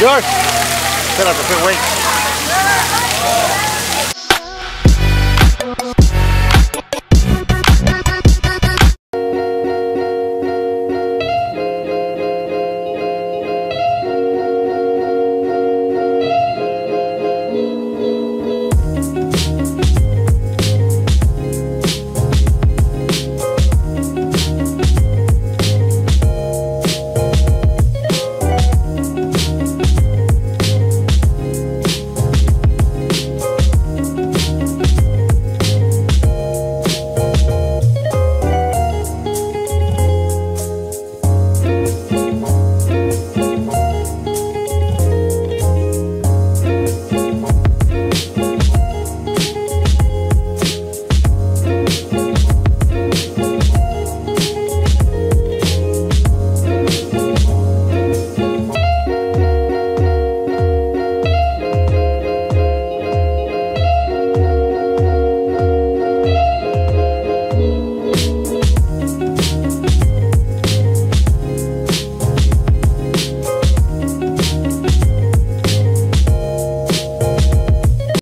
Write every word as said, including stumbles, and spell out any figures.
Good. Set up a good weight.